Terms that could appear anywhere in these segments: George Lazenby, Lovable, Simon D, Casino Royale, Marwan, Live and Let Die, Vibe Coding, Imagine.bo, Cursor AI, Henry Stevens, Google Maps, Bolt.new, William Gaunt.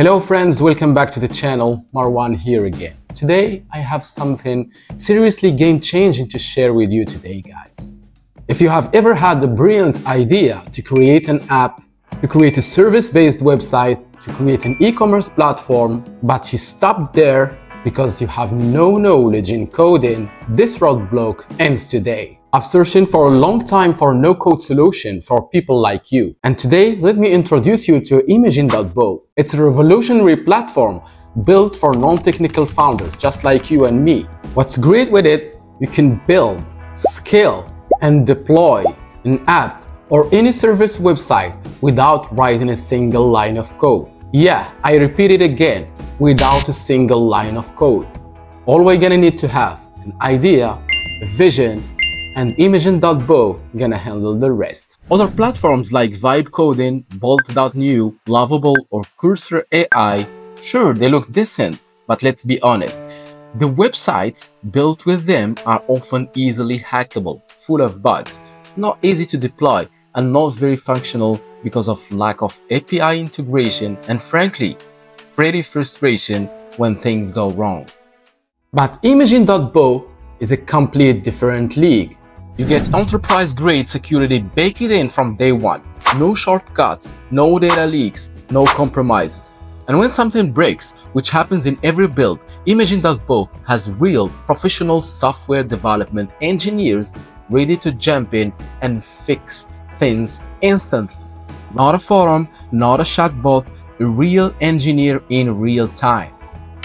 Hello friends, welcome back to the channel. Marwan here again. Today I have something seriously game-changing to share with you today, guys. If you have ever had the brilliant idea to create an app, to create a service-based website, to create an e-commerce platform, but you stopped there because you have no knowledge in coding, this roadblock ends today. I've searched for a long time for a no-code solution for people like you. And today, let me introduce you to Imagine.bo. It's a revolutionary platform built for non-technical founders just like you and me. What's great with it, you can build, scale, and deploy an app or any service website without writing a single line of code. Yeah, I repeat it again, without a single line of code. All we're gonna need to have an idea, a vision, and Imagine.bo gonna handle the rest. Other platforms like Vibe Coding, Bolt.new, Lovable, or Cursor AI, sure, they look decent, but let's be honest, the websites built with them are often easily hackable, full of bugs, not easy to deploy, and not very functional because of lack of API integration and frankly, pretty frustration when things go wrong. But Imagine.bo is a complete different league. You get enterprise-grade security baked in from day one. No shortcuts, no data leaks, no compromises. And when something breaks, which happens in every build, Imagine.bo has real professional software development engineers ready to jump in and fix things instantly. Not a forum, not a chatbot, a real engineer in real time.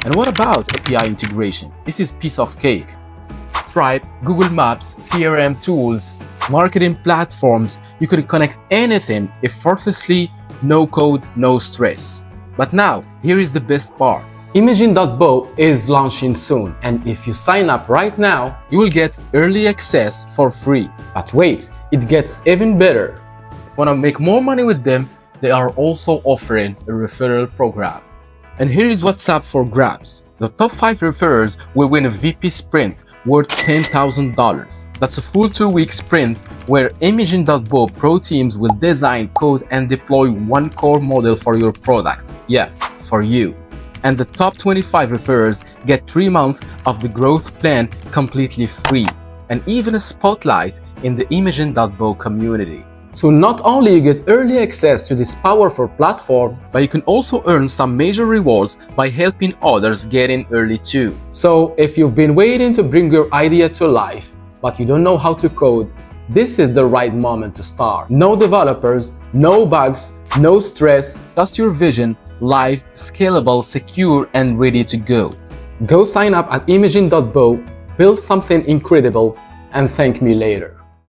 And what about API integration? This is piece of cake. Stripe, Google Maps, CRM tools, marketing platforms, you can connect anything effortlessly, no code, no stress. But now, here is the best part. Imagine.bo is launching soon, and if you sign up right now, you will get early access for free. But wait, it gets even better. If you want to make more money with them, they are also offering a referral program. And here is what's up for grabs. The top 5 referrers will win a VP sprint worth $10,000. That's a full 2-week sprint where Imagine.bo pro teams will design, code, and deploy one core model for your product. Yeah, for you. And the top 25 referrers get 3 months of the growth plan completely free, and even a spotlight in the Imagine.bo community. So not only you get early access to this powerful platform, but you can also earn some major rewards by helping others get in early too. So if you've been waiting to bring your idea to life, but you don't know how to code, this is the right moment to start. No developers, no bugs, no stress, just your vision, live, scalable, secure, and ready to go. Go sign up at Imagine.bo, build something incredible, and thank me later.